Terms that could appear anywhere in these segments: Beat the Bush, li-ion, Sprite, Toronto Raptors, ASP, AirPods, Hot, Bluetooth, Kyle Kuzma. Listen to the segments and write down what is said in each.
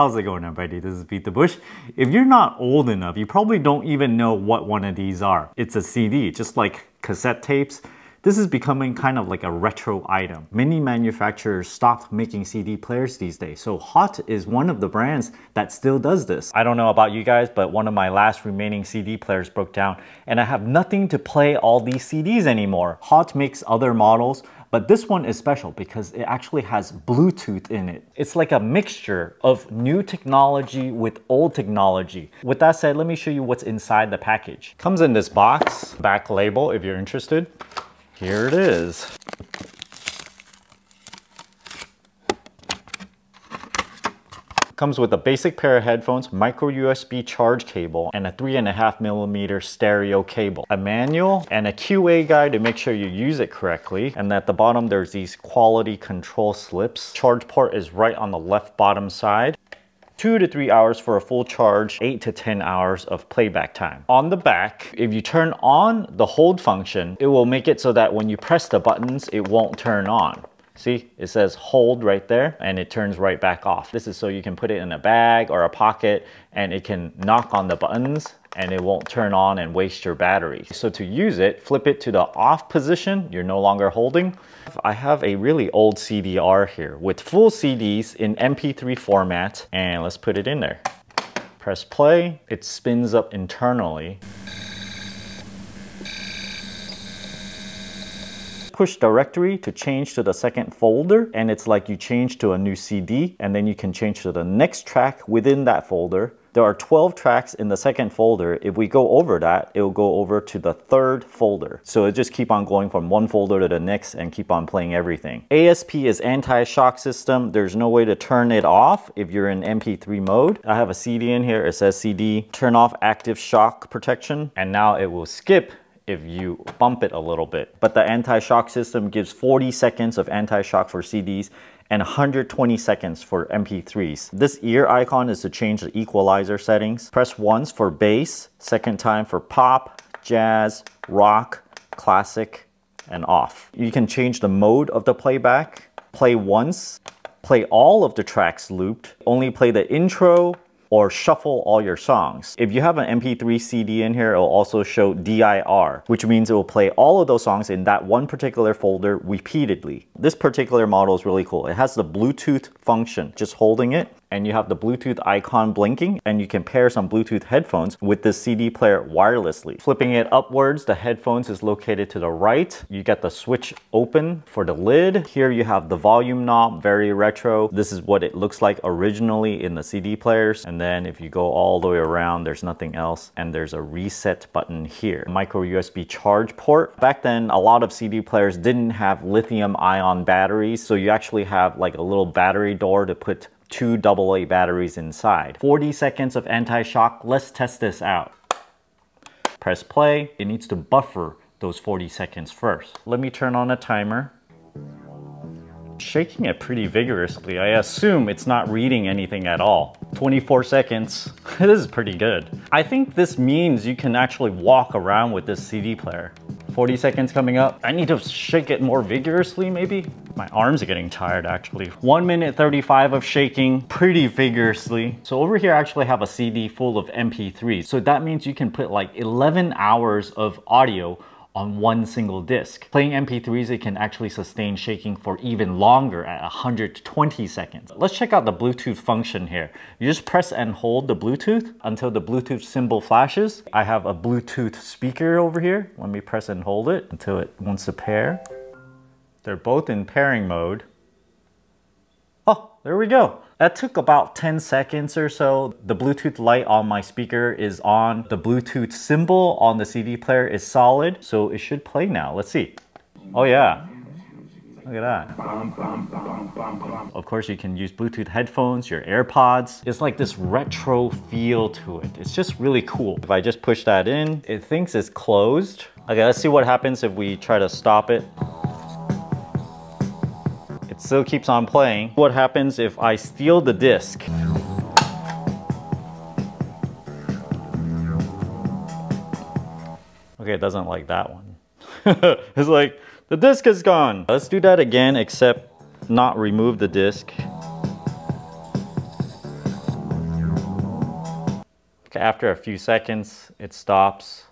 How's it going, everybody? This is Beat the Bush. If you're not old enough, you probably don't even know what one of these are. It's a CD, just like cassette tapes. This is becoming kind of like a retro item. Many manufacturers stopped making CD players these days, so Hot is one of the brands that still does this. I don't know about you guys, but one of my last remaining CD players broke down, and I have nothing to play all these CDs anymore. Hot makes other models, but this one is special because it actually has Bluetooth in it. It's like a mixture of new technology with old technology. With that said, let me show you what's inside the package. Comes in this box, back label if you're interested. Here it is. Comes with a basic pair of headphones, micro USB charge cable, and a 3.5mm stereo cable, a manual, and a QA guide to make sure you use it correctly. And at the bottom, there's these quality control slips. Charge port is right on the left bottom side. 2 to 3 hours for a full charge, 8 to 10 hours of playback time. On the back, if you turn on the hold function, it will make it so that when you press the buttons, it won't turn on. See, it says hold right there and it turns right back off. This is so you can put it in a bag or a pocket and it can knock on the buttons and it won't turn on and waste your battery. So to use it, flip it to the off position. You're no longer holding. I have a really old CDR here with full CDs in MP3 format, and let's put it in there. Press play. It spins up internally. Push directory to change to the second folder, and it's like you change to a new CD, and then you can change to the next track within that folder. There are 12 tracks in the second folder. If we go over that, it will go over to the third folder. So it just keep on going from one folder to the next and keep on playing everything. ASP is anti-shock system. There's no way to turn it off if you're in MP3 mode. I have a CD in here. It says CD. Turn off active shock protection. And now it will skip if you bump it a little bit. But the anti-shock system gives 40 seconds of anti-shock for CDs and 120 seconds for MP3s. This ear icon is to change the equalizer settings. Press once for bass, second time for pop, jazz, rock, classic, and off. You can change the mode of the playback. Play once, play all of the tracks looped, only play the intro, or shuffle all your songs. If you have an MP3 CD in here, it'll also show DIR, which means it will play all of those songs in that one particular folder repeatedly. This particular model is really cool. It has the Bluetooth function, just holding it, and you have the Bluetooth icon blinking, and you can pair some Bluetooth headphones with the CD player wirelessly. Flipping it upwards, the headphones is located to the right. You get the switch open for the lid. Here you have the volume knob, very retro. This is what it looks like originally in the CD players. And then if you go all the way around, there's nothing else. And there's a reset button here. Micro USB charge port. Back then, a lot of CD players didn't have lithium ion batteries. So you actually have like a little battery door to put 2 AA batteries inside. 40 seconds of anti-shock. Let's test this out. Press play. It needs to buffer those 40 seconds first. Let me turn on a timer. Shaking it pretty vigorously. I assume it's not reading anything at all. 24 seconds. This is pretty good. I think this means you can actually walk around with this CD player. 40 seconds coming up. I need to shake it more vigorously, maybe? My arms are getting tired, actually. 1:35 of shaking pretty vigorously. So over here, I actually have a CD full of MP3s. So that means you can put like 11 hours of audio on one single disc. Playing MP3s, it can actually sustain shaking for even longer at 120 seconds. Let's check out the Bluetooth function here. You just press and hold the Bluetooth until the Bluetooth symbol flashes. I have a Bluetooth speaker over here. Let me press and hold it until it wants to pair. They're both in pairing mode. Oh, there we go. That took about 10 seconds or so. The Bluetooth light on my speaker is on. The Bluetooth symbol on the CD player is solid, so it should play now. Let's see. Oh yeah. Look at that. Of course, you can use Bluetooth headphones, your AirPods. It's like this retro feel to it. It's just really cool. If I just push that in, it thinks it's closed. Okay, let's see what happens if we try to stop it. Still keeps on playing. What happens if I steal the disc? Okay, it doesn't like that one. It's like, the disc is gone. Let's do that again, except not remove the disc. After a few seconds, it stops.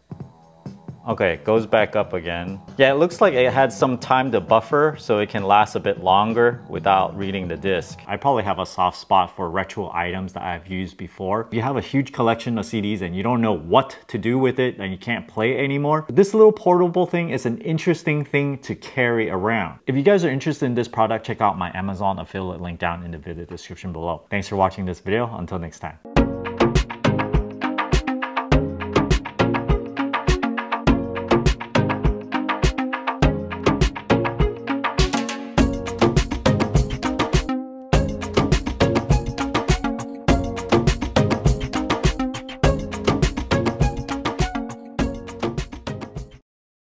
Okay, it goes back up again. Yeah, it looks like it had some time to buffer, so it can last a bit longer without reading the disc. I probably have a soft spot for retro items that I've used before. If you have a huge collection of CDs and you don't know what to do with it and you can't play it anymore, this little portable thing is an interesting thing to carry around. If you guys are interested in this product, check out my Amazon affiliate link down in the video description below. Thanks for watching this video. Until next time.